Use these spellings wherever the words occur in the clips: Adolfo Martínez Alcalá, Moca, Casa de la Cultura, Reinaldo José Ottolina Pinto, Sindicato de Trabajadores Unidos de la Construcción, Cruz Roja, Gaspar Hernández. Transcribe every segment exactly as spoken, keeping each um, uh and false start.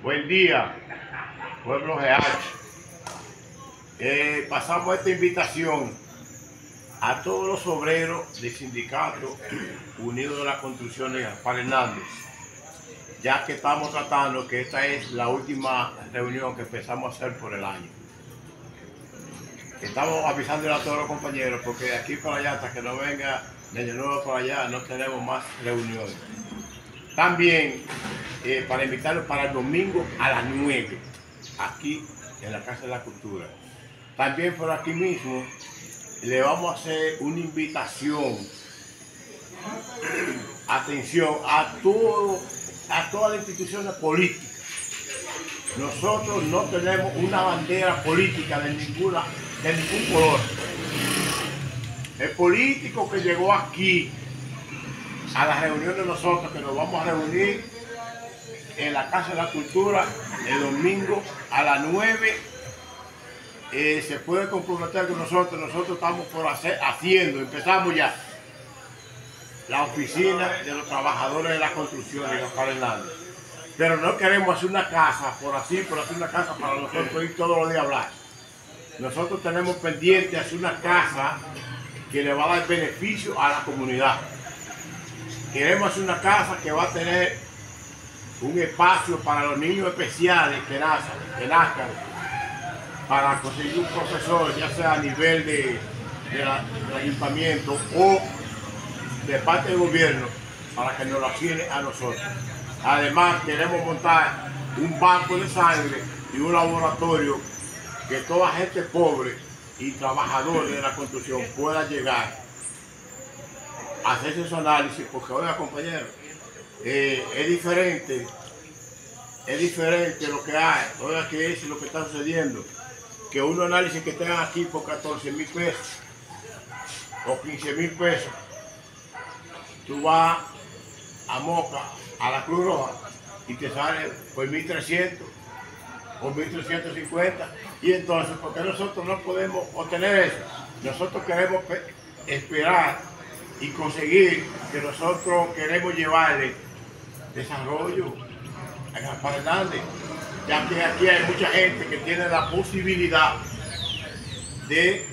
Buen día, pueblo G H. Eh, pasamos esta invitación a todos los obreros del Sindicato Unido de la Construcción de Gaspar Hernández, ya que estamos tratando que esta es la última reunión que empezamos a hacer por el año. Estamos avisándole a todos los compañeros, porque de aquí para allá, hasta que no venga de nuevo para allá, no tenemos más reuniones. También eh, para invitarlos para el domingo a las nueve, aquí en la Casa de la Cultura. También por aquí mismo le vamos a hacer una invitación, atención, a todo, a todas las instituciones políticas. Nosotros no tenemos una bandera política de ninguna, de ningún color. El político que llegó aquí a la reunión de nosotros, que nos vamos a reunir en la Casa de la Cultura el domingo a las nueve, eh, se puede comprometer con nosotros. Nosotros estamos por hacer, haciendo, empezamos ya, la oficina de los trabajadores de la construcción de Gaspar Hernández. Pero no queremos hacer una casa por así, por hacer una casa para nosotros ir todos los días a hablar. Nosotros tenemos pendiente hacer una casa que le va a dar beneficio a la comunidad. Queremos hacer una casa que va a tener un espacio para los niños especiales que nazcan, que nazcan para conseguir un profesor, ya sea a nivel de, de la, del ayuntamiento o de parte del gobierno, para que nos lo asigne a nosotros. Además, queremos montar un banco de sangre y un laboratorio que toda gente pobre y trabajadores de la construcción pueda llegar a hacerse su análisis, porque, oiga, compañeros, eh, es diferente, es diferente lo que hay, oiga, que es lo que está sucediendo, que un análisis que tengan aquí por catorce mil pesos o quince mil pesos, tú vas a Moca, a la Cruz Roja, y te sale por mil trescientos o mil trescientos cincuenta. Y entonces, ¿por qué nosotros no podemos obtener eso? Nosotros queremos esperar y conseguir que nosotros queremos llevarle desarrollo a Gaspar Hernández, ya que aquí hay mucha gente que tiene la posibilidad de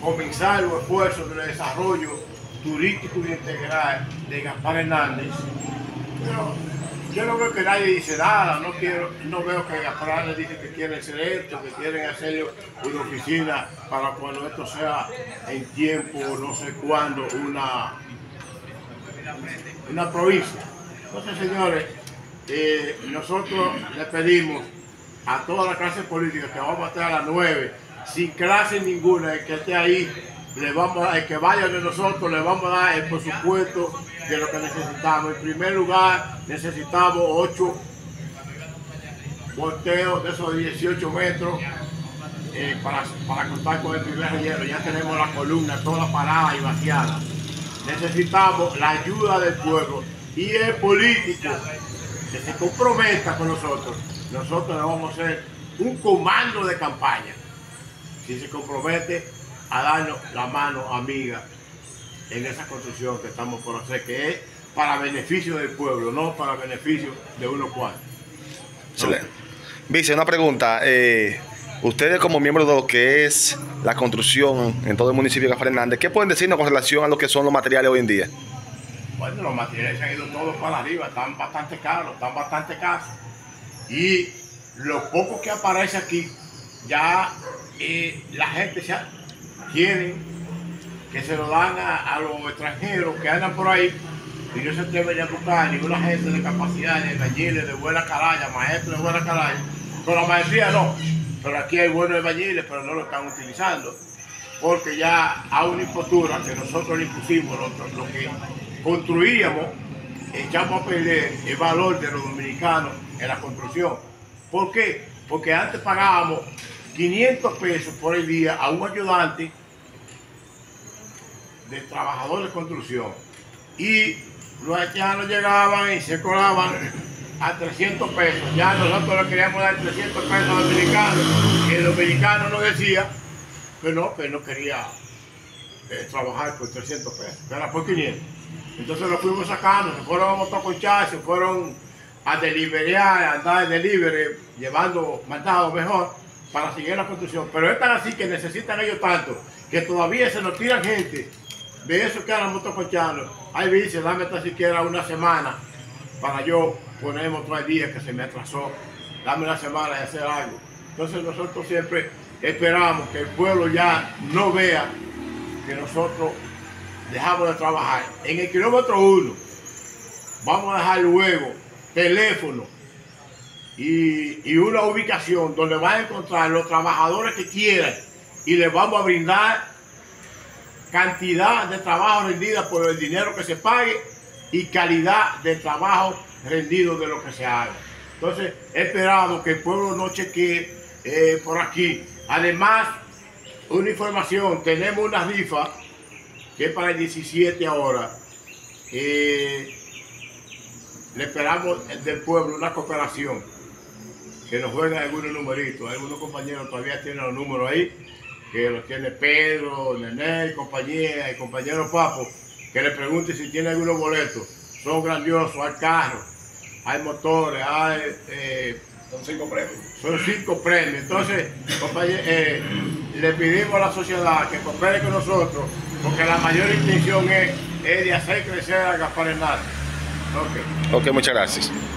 comenzar los esfuerzos de desarrollo turístico y integral de Gaspar Hernández. Pero yo no veo que nadie dice nada, no quiero, no veo que Gaspar Hernández dice que quieren hacer esto, que quieren hacer una oficina para cuando esto sea en tiempo, no sé cuándo, una, una provincia. Entonces, señores, eh, nosotros le pedimos a toda la clase política que vamos a estar a las nueve, sin clase ninguna, el que esté ahí, le vamos a, el que vaya de nosotros le vamos a dar el presupuesto de lo que necesitamos. En primer lugar, necesitamos ocho volteos de esos dieciocho metros eh, para, para contar con el primer relleno. Ya tenemos la columna toda parada y vaciada. Necesitamos la ayuda del pueblo y el político que se comprometa con nosotros. Nosotros le vamos a hacer un comando de campaña si se compromete a darnos la mano amiga en esa construcción que estamos por hacer, que es para beneficio del pueblo, no para beneficio de unos cuantos. Excelente. Vice, una pregunta. Eh, ustedes como miembros de lo que es la construcción en todo el municipio de Gaspar Hernández, ¿qué pueden decirnos con relación a lo que son los materiales hoy en día? Bueno, los materiales se han ido todos para arriba, están bastante caros, están bastante caros. Y lo poco que aparece aquí, ya eh, la gente se ha... quieren que se lo dan a, a los extranjeros que andan por ahí y no se atreven a buscar ninguna gente de capacidad, de albañiles, de buena caralla, maestros de buena caralla. Con la maestría no, pero aquí hay buenos albañiles, pero no lo están utilizando porque ya hay una impostura que nosotros le impusimos, nosotros, lo que construíamos, echamos a perder el valor de los dominicanos en la construcción. ¿Por qué? Porque antes pagábamos quinientos pesos por el día a un ayudante de trabajadores de construcción y los haitianos llegaban y se colaban a trescientos pesos. Ya nosotros le queríamos dar trescientos pesos al dominicano y el dominicano nos decía que no, que no quería eh, trabajar por trescientos pesos, que era por quinientos. Entonces lo fuimos sacando, se fueron a motoconchar, se fueron a deliberar, a andar de libre, llevando mandado mejor para seguir la construcción. Pero es tan así que necesitan ellos tanto, que todavía se nos tiran gente de esos que eran motoconchanos. Ahí me dice, dame tan siquiera una semana para yo ponerme otro día que se me atrasó. Dame una semana y hacer algo. Entonces nosotros siempre esperamos que el pueblo ya no vea que nosotros dejamos de trabajar. En el kilómetro uno vamos a dejar luego teléfono y, y una ubicación donde van a encontrar los trabajadores que quieran y les vamos a brindar cantidad de trabajo rendida por el dinero que se pague y calidad de trabajo rendido de lo que se haga. Entonces he esperado que el pueblo no chequee eh, por aquí. Además, una información, tenemos una rifa que es para el diecisiete ahora. Eh, Le esperamos del pueblo una cooperación, que nos jueguen algunos numeritos. Algunos compañeros todavía tienen los números ahí, que los tiene Pedro, Nené, compañía, el compañero Papo, que le pregunte si tiene algunos boletos. Son grandiosos, hay carros, hay motores, hay... Eh, son cinco premios. Son cinco premios. Entonces, compañeros, eh, le pedimos a la sociedad que coopere con nosotros, porque la mayor intención es, es de hacer crecer a Gaspar Hernández. Okay. Ok, muchas gracias.